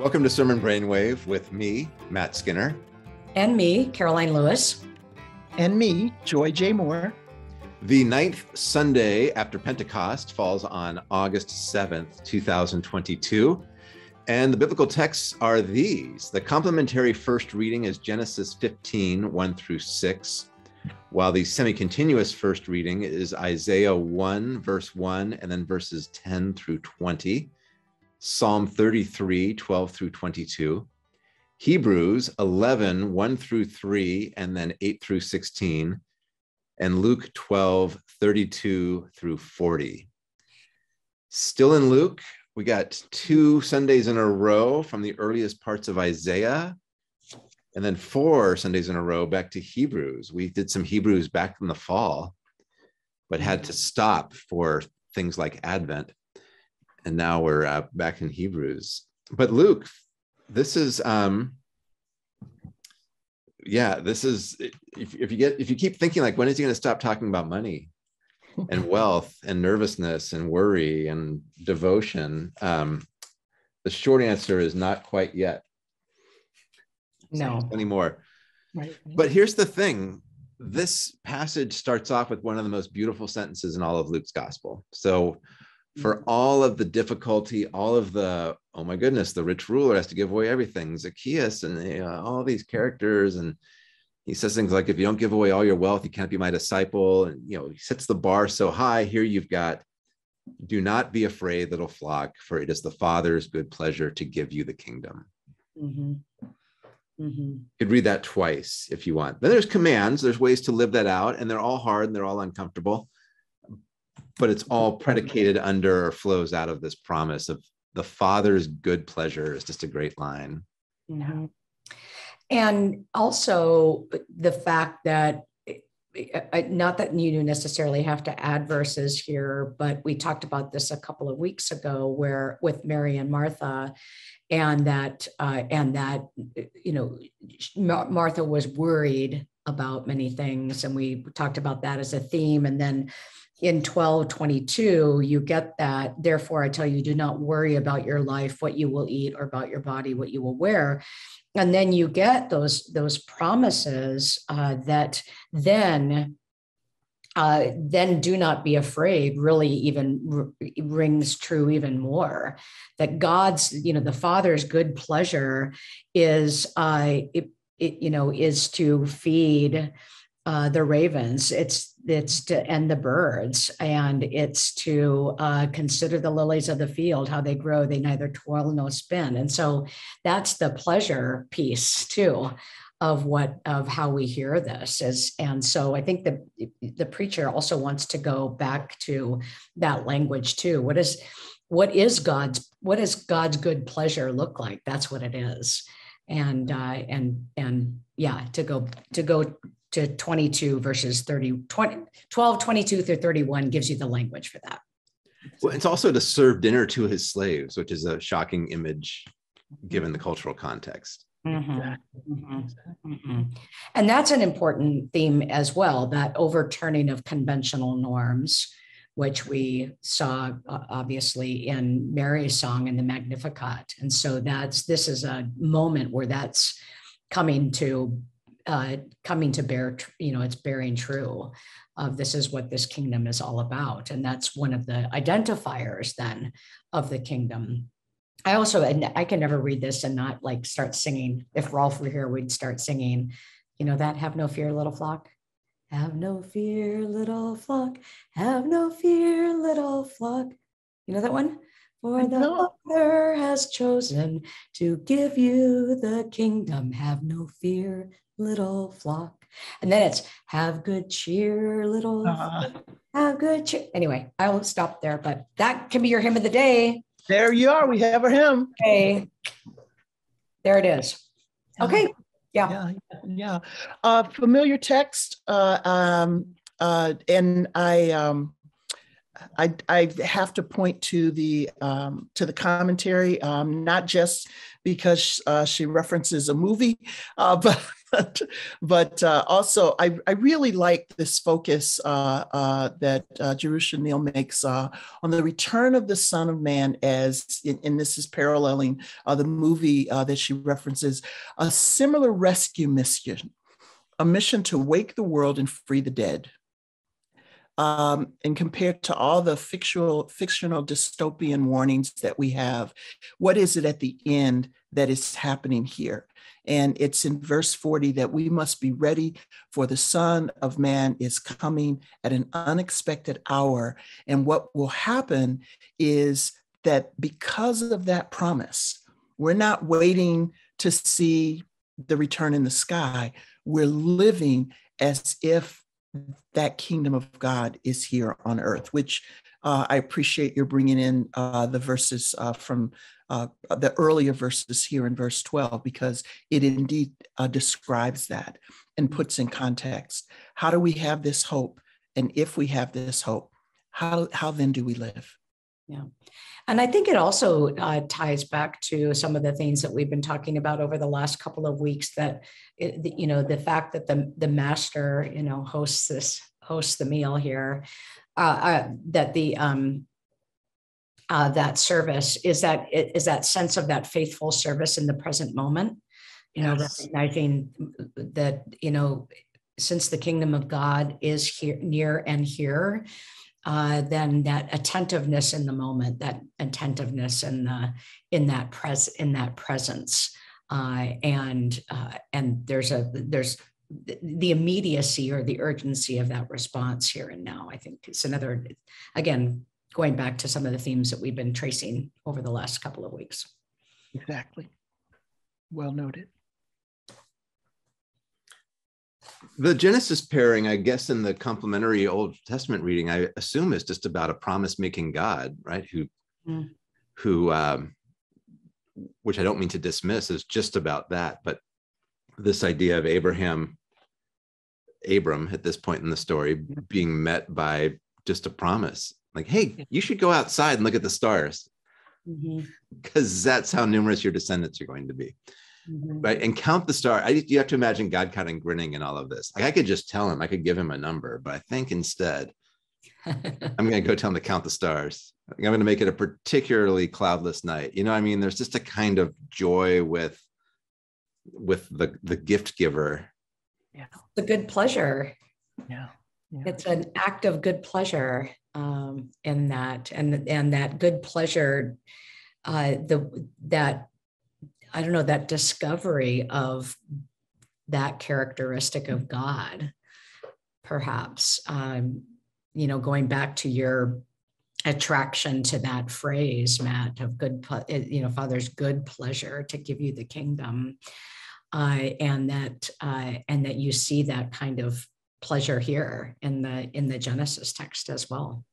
Welcome to Sermon Brainwave with me, Matt Skinner. And me, Karoline Lewis. And me, Joy J. Moore. The 9th Sunday after Pentecost falls on August 7th, 2022. And the biblical texts are these. The complementary first reading is Genesis 15, 1 through 6, while the semi-continuous first reading is Isaiah 1, verse 1, and then verses 10 through 20. Psalm 33, 12 through 22, Hebrews 11, 1 through 3, and then 8 through 16, and Luke 12, 32 through 40. Still in Luke, we got two Sundays in a row from the earliest parts of Isaiah, and then four Sundays in a row back to Hebrews. We did some Hebrews back in the fall, but had to stop for things like Advent. And now we're back in Hebrews. But Luke, this is, if you keep thinking like, when is he going to stop talking about money and wealth and nervousness and worry and devotion? The short answer is not quite yet. No. Anymore. Right. But here's the thing. This passage starts off with one of the most beautiful sentences in all of Luke's gospel. So for all of the difficulty, all of the, oh my goodness, the rich ruler has to give away everything, Zacchaeus and all these characters. And he says things like, if you don't give away all your wealth, you can't be my disciple. And, you know, he sets the bar so high. Here you've got, do not be afraid, little flock, for it is the Father's good pleasure to give you the kingdom. Mm-hmm. Mm-hmm. You could read that twice if you want. Then there's commands. There's ways to live that out. And they're all hard and they're all uncomfortable. But it's all predicated under or flows out of this promise of the Father's good pleasure is just a great line. Mm-hmm. And also the fact that, not that you necessarily have to add verses here, but we talked about this a couple of weeks ago where with Mary and Martha and that, you know, Martha was worried about many things. And we talked about that as a theme. And then in 12:22, you get that, therefore I tell you, do not worry about your life, what you will eat, or about your body, what you will wear. And then you get those promises that then do not be afraid really even rings true even more, that God's, you know, the Father's good pleasure is, is to feed the ravens, it's to and the birds, and it's to consider the lilies of the field, how they grow, they neither toil nor spin. And so that's the pleasure piece too of how we hear this is. And so I think the preacher also wants to go back to that language too. What is God's good pleasure look like? That's what it is. And yeah, to go to 22 verses 12, 22 through 31 gives you the language for that. Well, it's also to serve dinner to his slaves, which is a shocking image given the cultural context. Mm-hmm. Mm-hmm. Mm-hmm. And that's an important theme as well, that overturning of conventional norms, which we saw obviously in Mary's song in the Magnificat. And so this is a moment where that's coming to bear, you know, it's bearing true of this is what this kingdom is all about. And that's one of the identifiers then of the kingdom. I also, and I can never read this and not like start singing. If Rolf were here, we'd start singing, you know, that have no fear, little flock. Have no fear, little flock. Have no fear, little flock. You know that one? For the Father has chosen to give you the kingdom. Have no fear, little flock. And then it's have good cheer, little flock. Have good cheer. Anyway, I will stop there, but that can be your hymn of the day. There you are. We have our hymn. Okay. There it is. Okay. Yeah. Familiar text. And I have to point to the commentary, not just because she references a movie, but But also, I really like this focus that Jerusha Neal makes on the return of the Son of Man as, and this is paralleling the movie that she references, a similar rescue mission, a mission to wake the world and free the dead. And compared to all the fictional dystopian warnings that we have, what is it at the end that is happening here? And it's in verse 40 that we must be ready, for the Son of Man is coming at an unexpected hour. And what will happen is that because of that promise, we're not waiting to see the return in the sky. We're living as if that kingdom of God is here on earth, which I appreciate your bringing in the verses from the earlier verses here in verse 12, because it indeed describes that and puts in context. How do we have this hope? And if we have this hope, how then do we live? Yeah. And I think it also ties back to some of the things that we've been talking about over the last couple of weeks, that, you know, the fact that the master, you know, hosts the meal here, that the, that service is that sense of that faithful service in the present moment, you know, yes, recognizing that, you know, since the kingdom of God is here, near and here, then that attentiveness in the moment, that attentiveness in the in that presence, and there's the immediacy or the urgency of that response here and now. I think it's another, again, going back to some of the themes that we've been tracing over the last couple of weeks. Exactly. Well noted. The Genesis pairing, I guess, in the complementary Old Testament reading, I assume, is just about a promise-making God, right? Who, which I don't mean to dismiss, is just about that. But this idea of Abram at this point in the story being met by just a promise, like, "Hey, you should go outside and look at the stars, because that's how numerous your descendants are going to be." Right, and count the star. You have to imagine God kind of grinning in all of this. Like, I could just tell him, I could give him a number, but I think instead, I'm going to go tell him to count the stars. I'm going to make it a particularly cloudless night. You know what I mean? There's just a kind of joy with the gift giver. Yeah, the good pleasure. Yeah, yeah. It's an act of good pleasure in that, and that good pleasure, I don't know, that discovery of that characteristic of God, perhaps, you know, going back to your attraction to that phrase, Matt, of good, you know, Father's good pleasure to give you the kingdom. And that you see that kind of pleasure here in the Genesis text as well.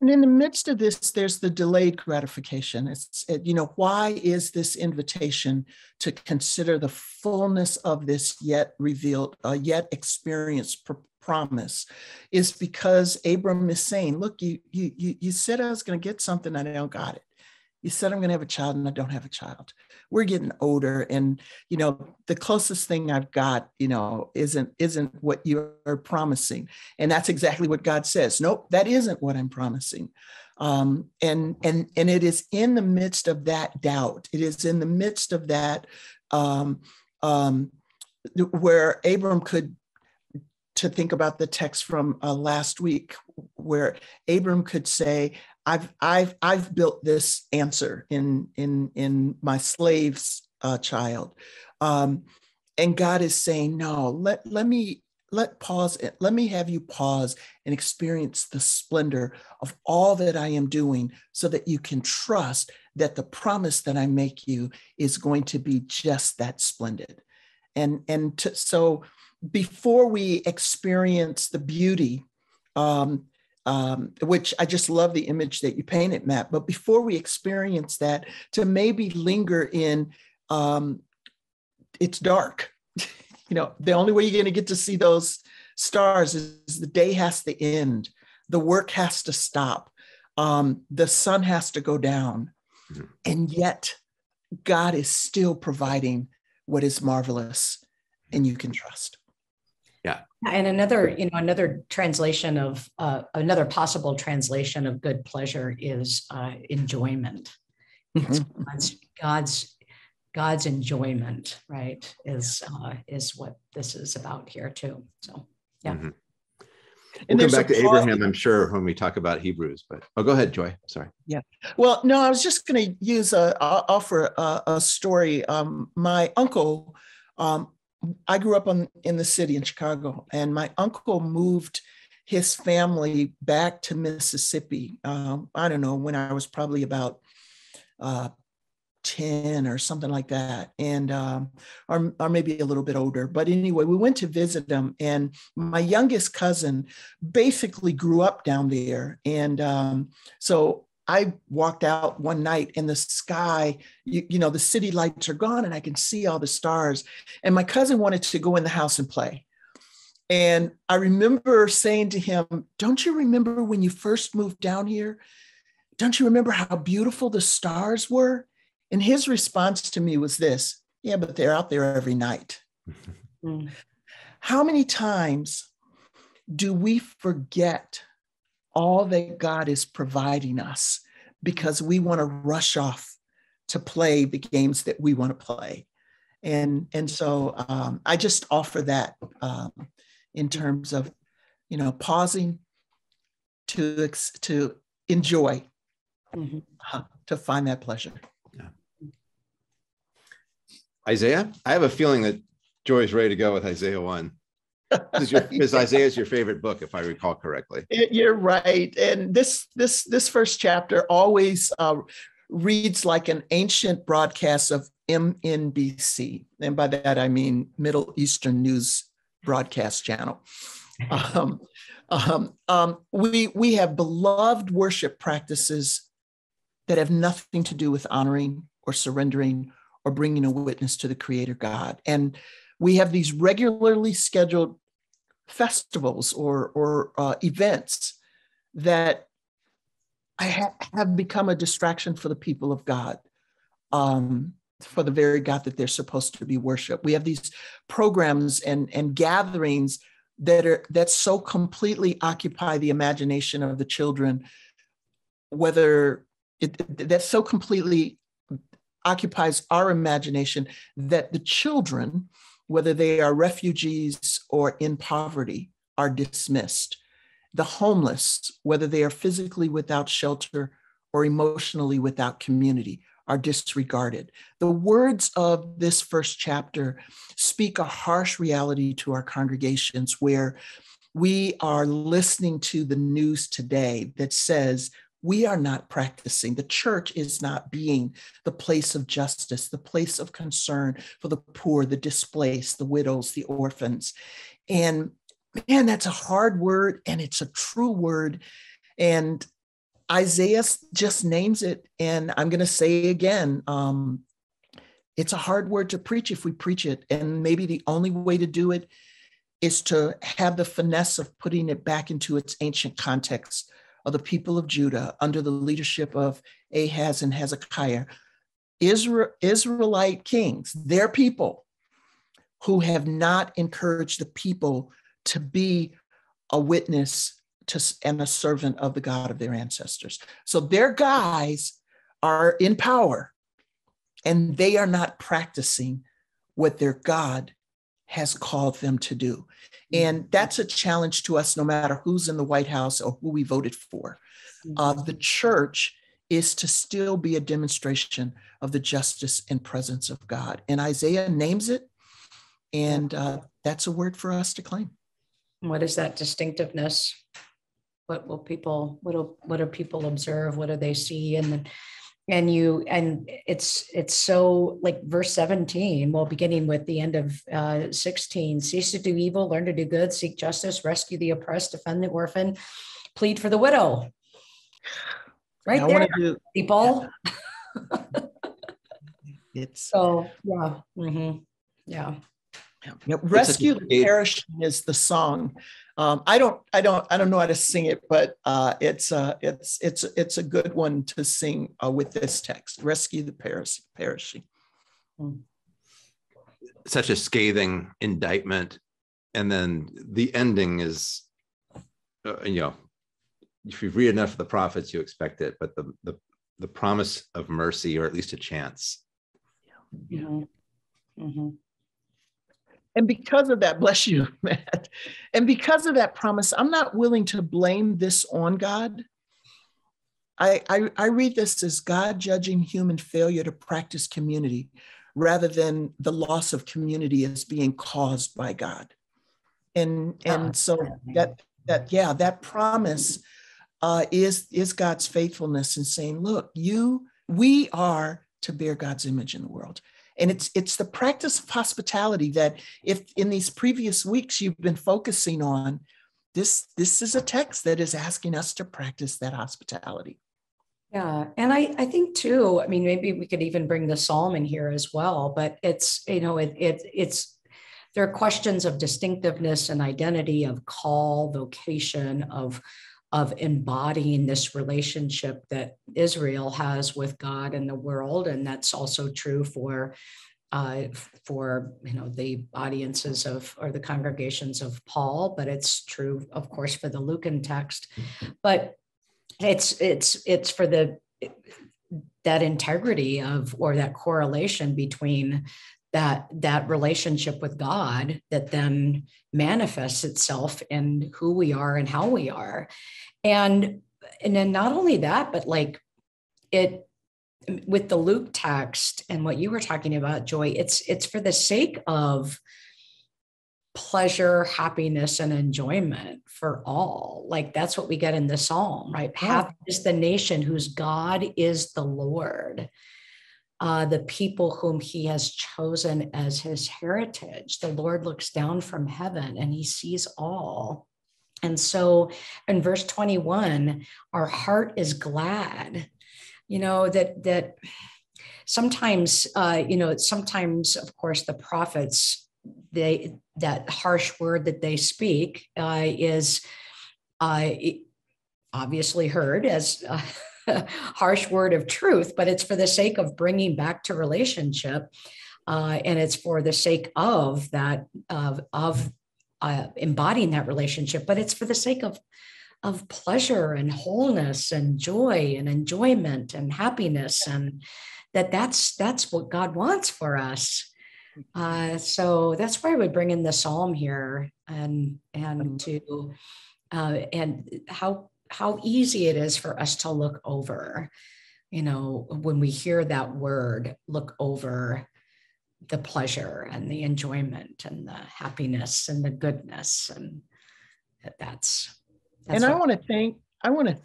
And in the midst of this, there's the delayed gratification. It's, you know, why is this invitation to consider the fullness of this yet revealed, yet experienced promise? Is because Abram is saying, "Look, you said I was going to get something, and I don't got it. You said I'm going to have a child, and I don't have a child. We're getting older, and you know the closest thing I've got, you know, isn't what you're promising." And that's exactly what God says. "Nope, that isn't what I'm promising." And it is in the midst of that doubt. It is in the midst of that where Abram could, to think about the text from last week, where Abram could say, I've built this answer in my slave's child, and God is saying, "No, let me pause. Let me have you pause and experience the splendor of all that I am doing, so that you can trust that the promise that I make you is going to be just that splendid." So before we experience the beauty. Which I just love the image that you painted, Matt. But before we experience that, to maybe linger in, it's dark. You know, the only way you're going to get to see those stars is the day has to end. The work has to stop. The sun has to go down. And yet God is still providing what is marvelous, and you can trust. Yeah. And another translation of another possible translation of good pleasure is enjoyment. Mm-hmm. God's enjoyment, right, is what this is about here too. So, yeah. Mm-hmm. And we'll come back to Abraham, I'm sure, when we talk about Hebrews. But go ahead, Joy. Sorry. Yeah. Well, no, I was just going to offer a story. My uncle, I grew up in the city in Chicago, and my uncle moved his family back to Mississippi. I don't know, when I was probably about 10 or something like that, and or maybe a little bit older. But anyway, we went to visit them, and my youngest cousin basically grew up down there. And so I walked out one night in the sky, you know, the city lights are gone and I can see all the stars. And my cousin wanted to go in the house and play. And I remember saying to him, "Don't you remember when you first moved down here? Don't you remember how beautiful the stars were?" And his response to me was this: "Yeah, but they're out there every night." Mm. How many times do we forget all that God is providing us because we want to rush off to play the games that we want to play? And so I just offer that in terms of, you know, pausing to enjoy, mm-hmm. to find that pleasure. Yeah. Isaiah, I have a feeling that Joy's ready to go with Isaiah 1. Because Isaiah is your favorite book, if I recall correctly. You're right. And this first chapter always reads like an ancient broadcast of MNBC. And by that, I mean Middle Eastern News Broadcast Channel. We have beloved worship practices that have nothing to do with honoring or surrendering or bringing a witness to the Creator God. And we have these regularly scheduled festivals or events that have become a distraction for the people of God, for the very God that they're supposed to be worshiped. We have these programs and gatherings that so completely occupy the imagination of the children, that so completely occupies our imagination that the children, whether they are refugees or in poverty, are dismissed. The homeless, whether they are physically without shelter or emotionally without community, are disregarded. The words of this first chapter speak a harsh reality to our congregations, where we are listening to the news today that says, we are not practicing. The church is not being the place of justice, the place of concern for the poor, the displaced, the widows, the orphans. And man, that's a hard word, and it's a true word. And Isaiah just names it. And I'm going to say again, it's a hard word to preach if we preach it. And maybe the only way to do it is to have the finesse of putting it back into its ancient context of the people of Judah under the leadership of Ahaz and Hezekiah, Israelite kings, their people, who have not encouraged the people to be a witness to and a servant of the God of their ancestors. So their guys are in power, and they are not practicing what their God has called them to do. And that's a challenge to us, no matter who's in the White House or who we voted for. The church is to still be a demonstration of the justice and presence of God. And Isaiah names it, and that's a word for us to claim. What is that distinctiveness? What do people observe? What do they see? And it's so, like, verse 17, well, beginning with the end of 16, cease to do evil, learn to do good, seek justice, rescue the oppressed, defend the orphan, plead for the widow. Right now there, people. Yeah. It's so, yeah. Mm-hmm. Yeah. Yeah. Rescue the perishing is the song. I don't know how to sing it, but it's a good one to sing with this text. Rescue the perishing. such a scathing indictment, and then the ending is, you know, if you read enough of the prophets, you expect it. But the promise of mercy, or at least a chance. Yeah. Mm-hmm. Mm-hmm. And because of that, bless you, Matt. And because of that promise, I'm not willing to blame this on God. I read this as God judging human failure to practice community, rather than the loss of community as being caused by God. And so that promise is God's faithfulness in saying, look, we are to bear God's image in the world. And it's the practice of hospitality that, if in these previous weeks you've been focusing on, this is a text that is asking us to practice that hospitality. Yeah. And I think too, I mean, maybe we could even bring the Psalm in here as well, but it's, you know, it's there are questions of distinctiveness and identity, of call, vocation, of embodying this relationship that Israel has with God and the world. And that's also true for you know, the audiences of, or the congregations of Paul, but it's true, of course, for the Lucan text. But it's for that integrity of, or that correlation between that relationship with God that then manifests itself in who we are and how we are. And then not only that, but like it, with the Luke text and what you were talking about, Joy, it's for the sake of pleasure, happiness, and enjoyment for all. Like, that's what we get in the Psalm, right? Yeah. Happy is the nation whose God is the Lord, the people whom he has chosen as his heritage. The Lord looks down from heaven and he sees all. And so in verse 21, our heart is glad, you know, that sometimes, you know, sometimes, of course, the prophets, that harsh word that they speak is obviously heard as a harsh word of truth, but it's for the sake of bringing back to relationship, and it's for the sake of that of embodying that relationship. But it's for the sake of pleasure and wholeness and joy and enjoyment and happiness, and that's what God wants for us. So that's why we bring in the Psalm here, and to and how easy it is for us to look over, you know, when we hear that word, look over the pleasure and the enjoyment and the happiness and the goodness, and that's and I want to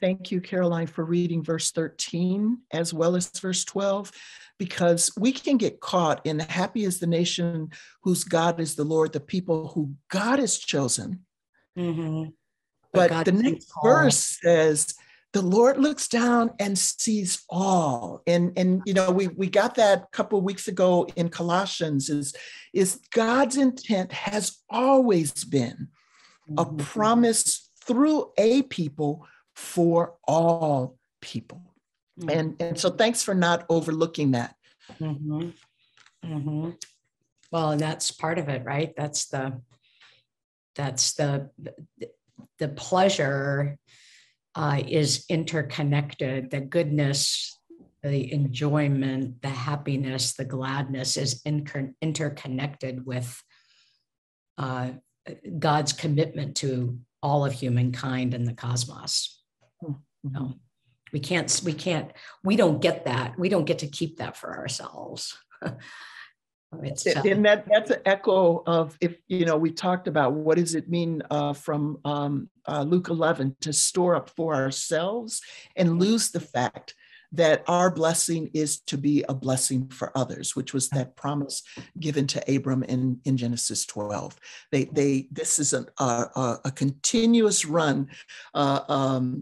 thank you, Karoline, for reading verse 13 as well as verse 12, because we can get caught in happy is the nation whose God is the Lord, the people who God has chosen. Mm-hmm. But the next verse says, the Lord looks down and sees all. And you know, we got that a couple of weeks ago in Colossians, is God's intent has always been a promise through a people for all people. Mm-hmm. And so thanks for not overlooking that. Mm-hmm. Mm-hmm. Well, and that's part of it, right? That's the pleasure is interconnected. The goodness, the enjoyment, the happiness, the gladness is interconnected with God's commitment to all of humankind and the cosmos. Mm-hmm. No, we don't get that. We don't get to keep that for ourselves. And that's an echo of, if you know, we talked about what does it mean from Luke 11 to store up for ourselves and lose the fact that our blessing is to be a blessing for others, which was that promise given to Abram in Genesis 12. This is a continuous run. You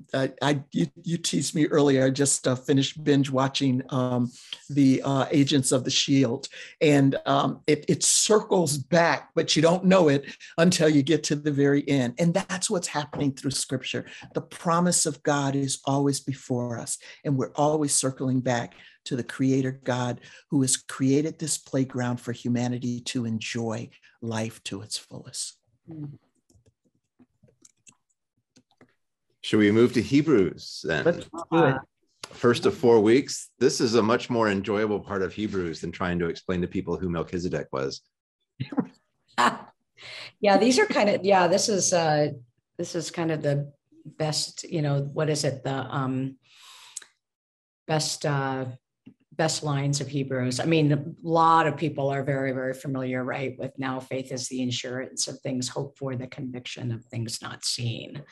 teased me earlier. I just finished binge watching the Agents of the Shield, and it circles back, but you don't know it until you get to the very end. And that's what's happening through Scripture. The promise of God is always before us, and we're always always circling back to the Creator God who has created this playground for humanity to enjoy life to its fullest. Should we move to Hebrews then? Let's do it. First of 4 weeks. This is a much more enjoyable part of Hebrews than trying to explain to people who Melchizedek was. Yeah, these are kind of, yeah, this is kind of the best, you know, what is it? The best lines of Hebrews. I mean, a lot of people are very, very familiar, right, with now faith is the assurance of things hoped for, the conviction of things not seen.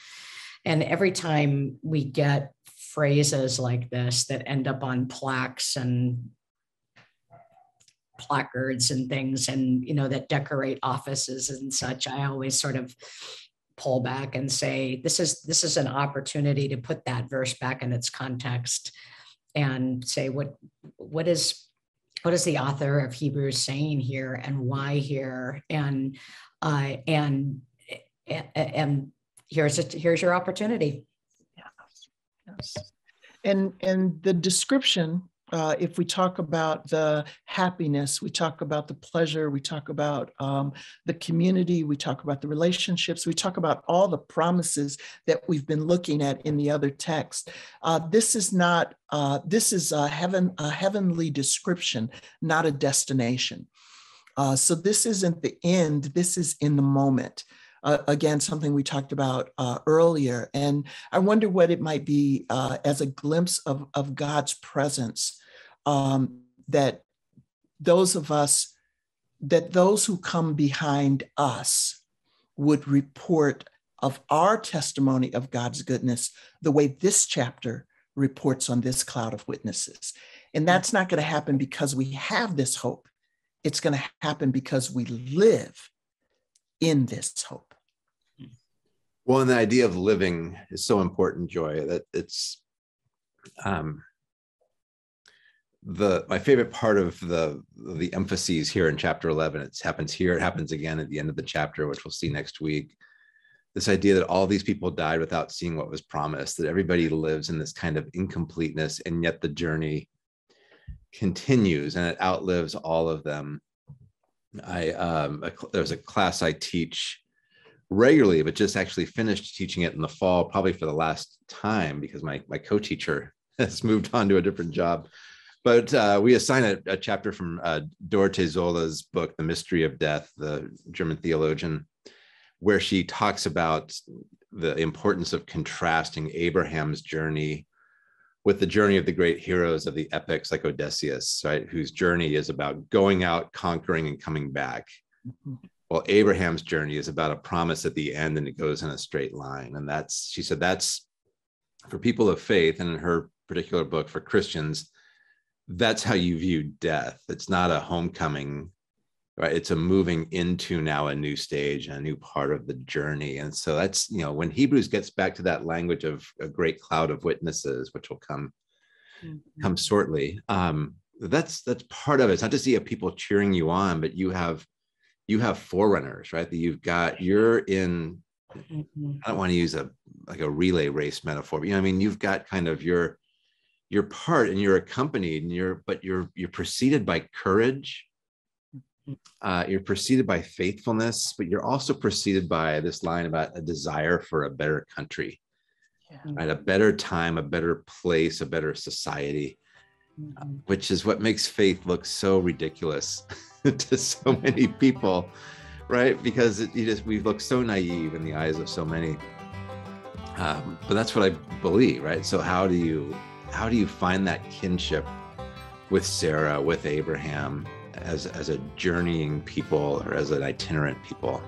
And every time we get phrases like this that end up on plaques and placards and things, and, you know, that decorate offices and such, I always sort of pull back and say, this is an opportunity to put that verse back in its context and say, what is the author of Hebrews saying here, and why here? And here's your opportunity. Yes. Yes. And the description, if we talk about the happiness, we talk about the pleasure, we talk about the community, we talk about the relationships, we talk about all the promises that we've been looking at in the other text. This is a heavenly description, not a destination. So this isn't the end, this is in the moment. Again, something we talked about earlier. And I wonder what it might be as a glimpse of God's presence, that those who come behind us would report of our testimony of God's goodness, the way this chapter reports on this cloud of witnesses. And that's not going to happen because we have this hope. It's going to happen because we live in this hope. Well, and the idea of living is so important, Joy, that it's my favorite part of the emphases here in chapter 11. It happens here, it happens again at the end of the chapter, which we'll see next week. This idea that all these people died without seeing what was promised, that everybody lives in this kind of incompleteness, and yet the journey continues and it outlives all of them. There's a class I teach regularly, but just actually finished teaching it in the fall, probably for the last time, because my co-teacher has moved on to a different job. But we assign a chapter from Dorothee Zola's book, The Mystery of Death, the German theologian, where she talks about the importance of contrasting Abraham's journey with the journey of the great heroes of the epics like Odysseus, right? Whose journey is about going out, conquering, and coming back. Mm-hmm. Well, Abraham's journey is about a promise at the end, and it goes in a straight line. And that's, she said, that's for people of faith, and in her particular book for Christians, that's how you view death. It's not a homecoming, right? It's a moving into now a new stage and a new part of the journey. And so that's, you know, when Hebrews gets back to that language of a great cloud of witnesses, which will come shortly, that's part of it. It's not just you have people cheering you on, but you have forerunners, right? That you're in, I don't want to use a relay race metaphor, but you know what I mean? You've got kind of your part, and you're accompanied, and you're preceded by courage. You're preceded by faithfulness, but you're also preceded by this line about a desire for a better country, right? A better time, a better place, a better society, which is what makes faith look so ridiculous to so many people, right? Because we look so naive in the eyes of so many. But that's what I believe, right? So how do you find that kinship with Sarah, with Abraham? As a journeying people, or as an itinerant people.